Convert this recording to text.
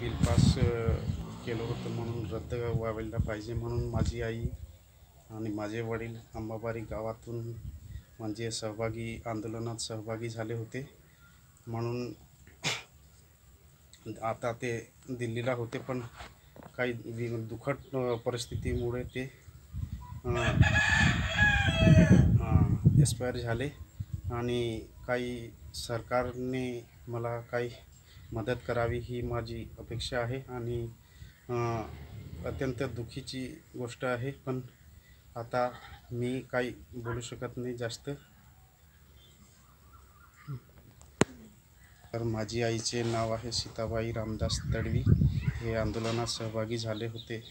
Bill pass केलं होतं म्हणून रद्द व्हायला पाहिजे म्हणून माझी आई आणि माझे वडील अंबाबारी गावातून म्हणजे सहभागी आंदोलनात सहभागी झाले होते म्हणून आता ते दिल्लीला होते पण काही दुखट परिस्थितीमुळे ते एक्सपायर झाले आणि काही सरकारने मला काही मदत करावी ही माझी अपेक्षा आहे आणि अत्यंत दुखीची गोष्ट आहे पण आता मी काही बोलू शकत नाही जास्त। तर माझी आईचे नाव आहे सीताबई रामदास तडवी, हे आंदोलनात सहभागी झाले होते।